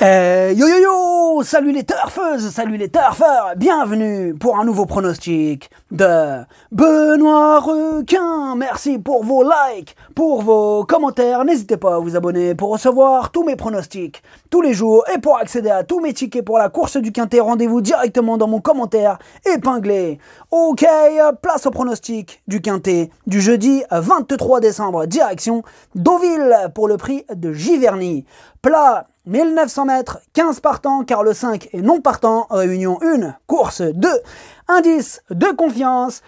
Yo yo yo, salut les turfeuses, salut les turfeurs, bienvenue pour un nouveau pronostic de Benoît Requin. Merci pour vos likes, pour vos commentaires, n'hésitez pas à vous abonner pour recevoir tous mes pronostics tous les jours et pour accéder à tous mes tickets pour la course du Quinté, rendez-vous directement dans mon commentaire épinglé. Ok, place au pronostic du Quinté du jeudi 23 décembre, direction Deauville pour le prix de Giverny. Plat 1900 mètres, 15 partants, car le 5 est non partant, réunion 1, course 2, indice de confiance,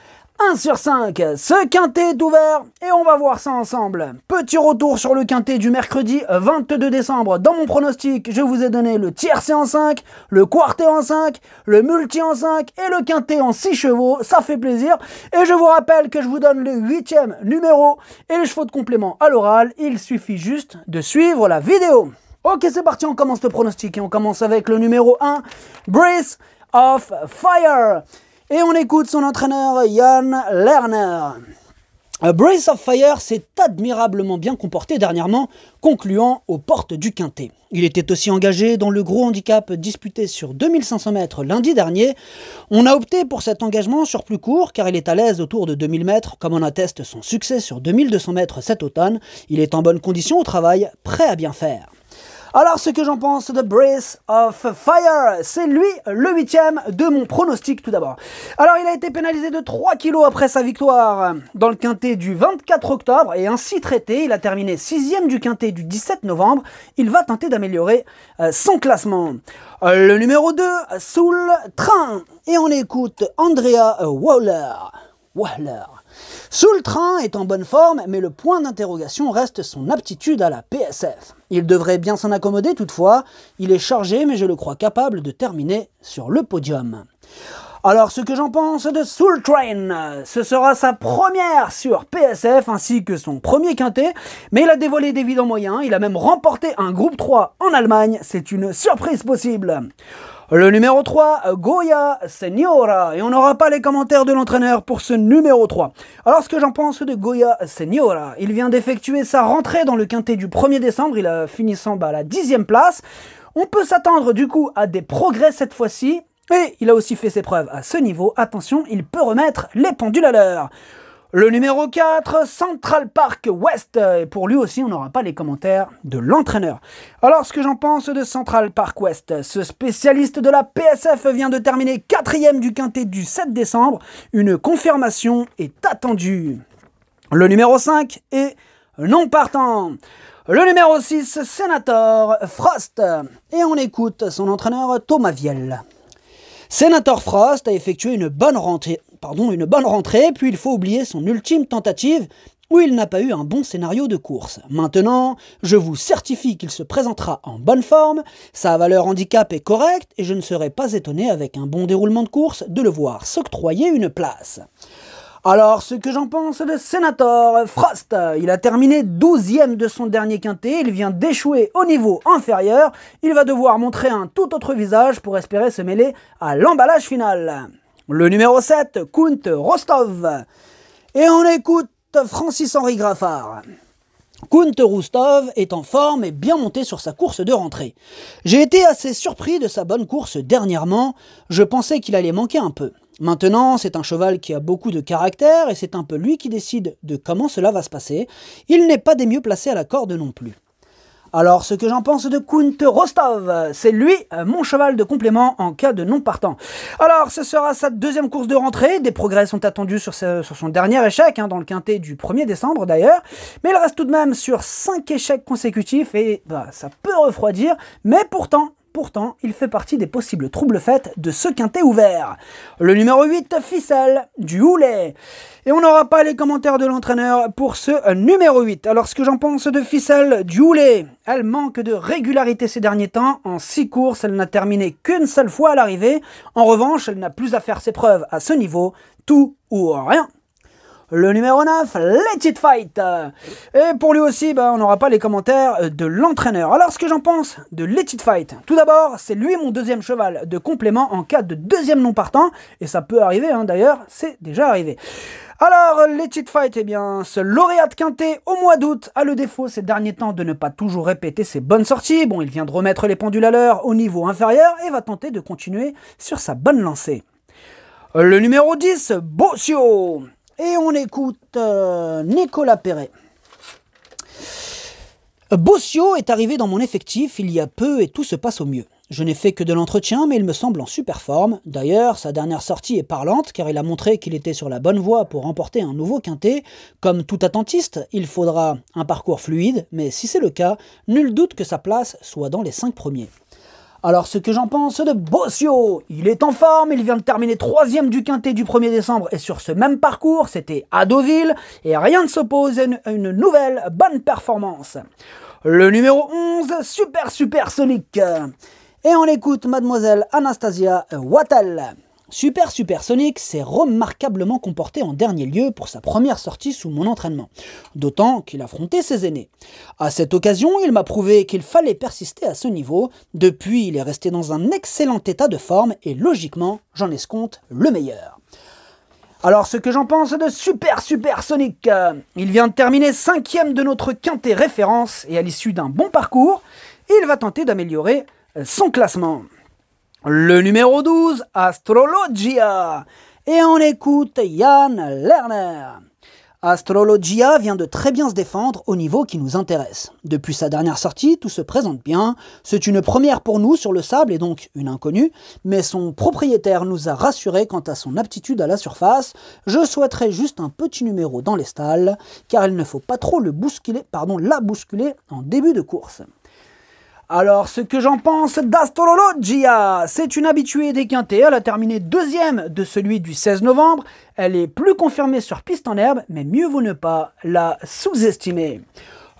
1 sur 5, ce quintet est ouvert et on va voir ça ensemble. Petit retour sur le quintet du mercredi 22 décembre. Dans mon pronostic, je vous ai donné le tiercé en 5, le quartet en 5, le multi en 5 et le quintet en 6 chevaux, ça fait plaisir. Et je vous rappelle que je vous donne le 8e numéro et les chevaux de complément à l'oral, il suffit juste de suivre la vidéo. Ok, c'est parti, on commence le pronostic et on commence avec le numéro 1, Brice of Fire. Et on écoute son entraîneur Yann Lerner. Brice of Fire s'est admirablement bien comporté dernièrement, concluant aux portes du quintet. Il était aussi engagé dans le gros handicap disputé sur 2500 mètres lundi dernier. On a opté pour cet engagement sur plus court car il est à l'aise autour de 2000 mètres, comme en atteste son succès sur 2200 mètres cet automne. Il est en bonne condition au travail, prêt à bien faire. Alors ce que j'en pense de Brice of Fire, c'est lui le 8e de mon pronostic tout d'abord. Alors il a été pénalisé de 3 kilos après sa victoire dans le quintet du 24 octobre et ainsi traité, il a terminé 6e du quintet du 17 novembre. Il va tenter d'améliorer son classement. Le numéro 2, Soul Train. Et on écoute Andrea Waller. Soul Train est en bonne forme, mais le point d'interrogation reste son aptitude à la PSF. Il devrait bien s'en accommoder toutefois, il est chargé mais je le crois capable de terminer sur le podium. Alors ce que j'en pense de Soul Train, ce sera sa première sur PSF ainsi que son premier quintet, mais il a dévoilé des vides en moyen, il a même remporté un groupe 3 en Allemagne, c'est une surprise possible. Le numéro 3, Goya Seniora. Et on n'aura pas les commentaires de l'entraîneur pour ce numéro 3. Alors ce que j'en pense de Goya Seniora, il vient d'effectuer sa rentrée dans le quintet du 1er décembre, il a finissant à la 10e place. On peut s'attendre du coup à des progrès cette fois-ci. Et il a aussi fait ses preuves à ce niveau. Attention, il peut remettre les pendules à l'heure. Le numéro 4, Central Park West. Et pour lui aussi, on n'aura pas les commentaires de l'entraîneur. Alors, ce que j'en pense de Central Park West, ce spécialiste de la PSF vient de terminer 4e du quintet du 7 décembre. Une confirmation est attendue. Le numéro 5 est non partant. Le numéro 6, Sénateur Frost. Et on écoute son entraîneur Thomas Vielle. Sénateur Frost a effectué une bonne rentrée, puis il faut oublier son ultime tentative où il n'a pas eu un bon scénario de course. Maintenant, je vous certifie qu'il se présentera en bonne forme, sa valeur handicap est correcte et je ne serais pas étonné avec un bon déroulement de course de le voir s'octroyer une place. Alors, ce que j'en pense de Sénateur Frost, il a terminé 12e de son dernier quintet, il vient d'échouer au niveau inférieur, il va devoir montrer un tout autre visage pour espérer se mêler à l'emballage final. Le numéro 7, Count Rostov. Et on écoute Francis-Henri Graffard. Count Rostov est en forme et bien monté sur sa course de rentrée. J'ai été assez surpris de sa bonne course dernièrement, je pensais qu'il allait manquer un peu. Maintenant, c'est un cheval qui a beaucoup de caractère et c'est un peu lui qui décide de comment cela va se passer. Il n'est pas des mieux placés à la corde non plus. Alors, ce que j'en pense de Count Rostov, c'est lui, mon cheval de complément en cas de non-partant. Alors, ce sera sa 2e course de rentrée. Des progrès sont attendus sur son dernier échec, dans le quintet du 1er décembre d'ailleurs. Mais il reste tout de même sur 5 échecs consécutifs et ça peut refroidir, mais pourtant, il fait partie des possibles troubles fêtes de ce quintet ouvert. Le numéro 8, Fiselle du Houlé. Et on n'aura pas les commentaires de l'entraîneur pour ce numéro 8. Alors, ce que j'en pense de Fiselle du Houlé, elle manque de régularité ces derniers temps. En 6 courses, elle n'a terminé qu'une seule fois à l'arrivée. En revanche, elle n'a plus à faire ses preuves à ce niveau. Tout ou rien. Le numéro 9, Let it Fight. Et pour lui aussi, on n'aura pas les commentaires de l'entraîneur. Alors, ce que j'en pense de Let it Fight. Tout d'abord, c'est lui mon 2e cheval de complément en cas de 2e non partant. Et ça peut arriver, d'ailleurs, c'est déjà arrivé. Alors, Let it Fight, eh bien, ce lauréat de Quinté au mois d'août a le défaut ces derniers temps de ne pas toujours répéter ses bonnes sorties. Bon, il vient de remettre les pendules à l'heure au niveau inférieur et va tenter de continuer sur sa bonne lancée. Le numéro 10, Bosio. Et on écoute Nicolas Perret. Bosio est arrivé dans mon effectif il y a peu et tout se passe au mieux. Je n'ai fait que de l'entretien, mais il me semble en super forme. D'ailleurs, sa dernière sortie est parlante, car il a montré qu'il était sur la bonne voie pour remporter un nouveau quinté. Comme tout attentiste, il faudra un parcours fluide, mais si c'est le cas, nul doute que sa place soit dans les 5 premiers. Alors, ce que j'en pense de Bosio, il est en forme, il vient de terminer 3e du quinté du 1er décembre, et sur ce même parcours, c'était à Deauville, et rien ne s'oppose à une nouvelle bonne performance. Le numéro 11, Super Super Sonic. Et on écoute mademoiselle Anastasia Wattel. Super Super Sonic s'est remarquablement comporté en dernier lieu pour sa première sortie sous mon entraînement, d'autant qu'il affrontait ses aînés. À cette occasion, il m'a prouvé qu'il fallait persister à ce niveau. Depuis, il est resté dans un excellent état de forme et logiquement, j'en escompte le meilleur. Alors, ce que j'en pense de Super Super Sonic, il vient de terminer 5e de notre quinté référence et à l'issue d'un bon parcours, il va tenter d'améliorer son classement. Le numéro 12, Astrologia. Et on écoute Yann Lerner. Astrologia vient de très bien se défendre au niveau qui nous intéresse. Depuis sa dernière sortie, tout se présente bien. C'est une première pour nous sur le sable et donc une inconnue, mais son propriétaire nous a rassurés quant à son aptitude à la surface. Je souhaiterais juste un petit numéro dans les stalles, car il ne faut pas trop la bousculer en début de course. Alors, ce que j'en pense d'Astrologia, c'est une habituée des quintés. Elle a terminé 2e de celui du 16 novembre. Elle est plus confirmée sur piste en herbe, mais mieux vaut ne pas la sous-estimer.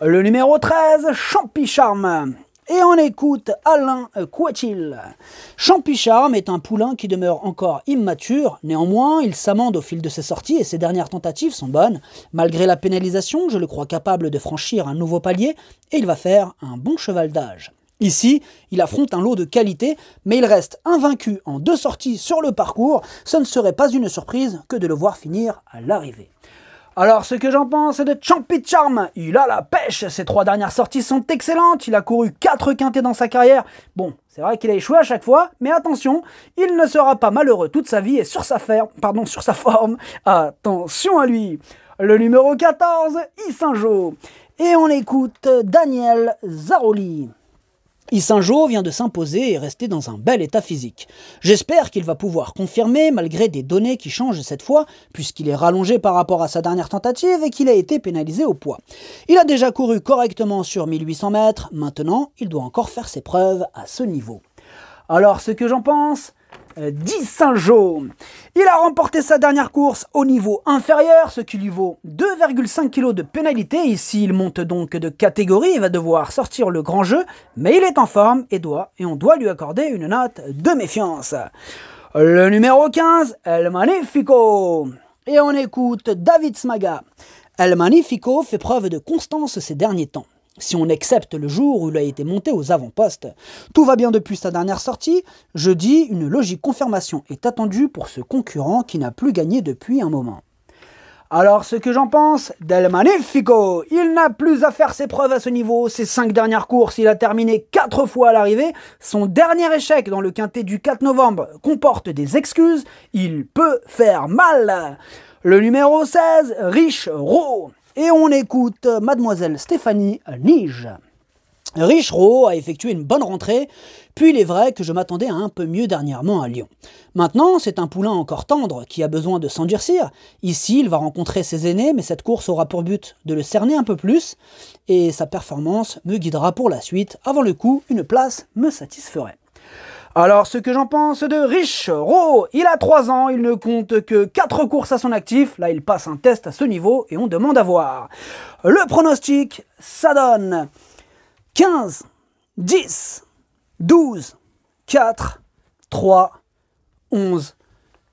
Le numéro 13, Champy Charme. Et on écoute Alain Coetil. Champy Charme est un poulain qui demeure encore immature. Néanmoins, il s'amende au fil de ses sorties et ses dernières tentatives sont bonnes. Malgré la pénalisation, je le crois capable de franchir un nouveau palier et il va faire un bon cheval d'âge. Ici, il affronte un lot de qualité, mais il reste invaincu en 2 sorties sur le parcours. Ce ne serait pas une surprise que de le voir finir à l'arrivée. Alors, ce que j'en pense, c'est de Champy Charme. Il a la pêche. Ses 3 dernières sorties sont excellentes. Il a couru 4 quintés dans sa carrière. Bon, c'est vrai qu'il a échoué à chaque fois, mais attention, il ne sera pas malheureux toute sa vie et sur sa forme. Attention à lui. Le numéro 14, Yves. Et on écoute Daniel Zaroli. Yves vient de s'imposer et rester dans un bel état physique. J'espère qu'il va pouvoir confirmer malgré des données qui changent cette fois, puisqu'il est rallongé par rapport à sa dernière tentative et qu'il a été pénalisé au poids. Il a déjà couru correctement sur 1800 mètres, maintenant il doit encore faire ses preuves à ce niveau. Alors ce que j'en pense d'Yves. Il a remporté sa dernière course au niveau inférieur, ce qui lui vaut 2,5 kg de pénalité. Ici, il monte donc de catégorie, il va devoir sortir le grand jeu, mais il est en forme et on doit lui accorder une note de méfiance. Le numéro 15, El Magnifico. Et on écoute David Smaga. El Magnifico fait preuve de constance ces derniers temps. Si on accepte le jour où il a été monté aux avant-postes, tout va bien depuis sa dernière sortie. Jeudi, une logique confirmation est attendue pour ce concurrent qui n'a plus gagné depuis un moment. Alors, ce que j'en pense d'El Magnifico, il n'a plus à faire ses preuves à ce niveau. Ses 5 dernières courses, il a terminé 4 fois à l'arrivée. Son dernier échec dans le quinté du 4 novembre comporte des excuses. Il peut faire mal. Le numéro 16, Rich Rowe. Et on écoute mademoiselle Stéphanie Nige. Rich Rowe a effectué une bonne rentrée, puis il est vrai que je m'attendais à un peu mieux dernièrement à Lyon. Maintenant, c'est un poulain encore tendre qui a besoin de s'endurcir. Ici, il va rencontrer ses aînés, mais cette course aura pour but de le cerner un peu plus, et sa performance me guidera pour la suite. Avant le coup, une place me satisferait. Alors, ce que j'en pense de Rich Rowe, il a 3 ans, il ne compte que 4 courses à son actif. Là, il passe un test à ce niveau et on demande à voir. Le pronostic, ça donne 15, 10, 12, 4, 3, 11,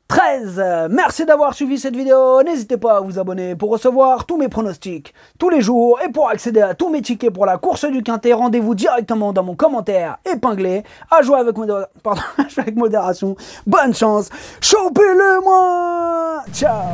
13. Merci d'avoir suivi cette vidéo, n'hésitez pas à vous abonner pour recevoir tous mes pronostics tous les jours et pour accéder à tous mes tickets pour la course du Quinté, rendez-vous directement dans mon commentaire épinglé, à jouer avec, modération, bonne chance, chopez-le-moi, ciao.